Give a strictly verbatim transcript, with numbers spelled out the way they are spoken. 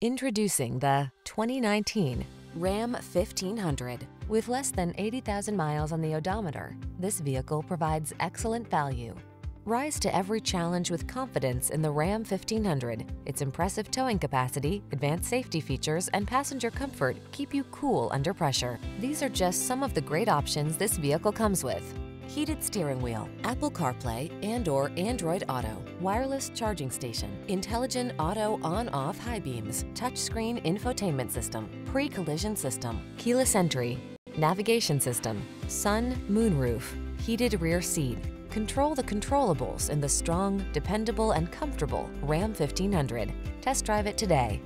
Introducing the twenty nineteen Ram fifteen hundred. With less than eighty thousand miles on the odometer, this vehicle provides excellent value. Rise to every challenge with confidence in the Ram fifteen hundred. Its impressive towing capacity, advanced safety features, and passenger comfort keep you cool under pressure. These are just some of the great options this vehicle comes with: heated steering wheel, Apple CarPlay and or Android Auto, wireless charging station, intelligent auto on-off high beams, touchscreen infotainment system, pre-collision system, keyless entry, navigation system, sun, moonroof, heated rear seat. Control the controllables in the strong, dependable, and comfortable Ram fifteen hundred. Test drive it today.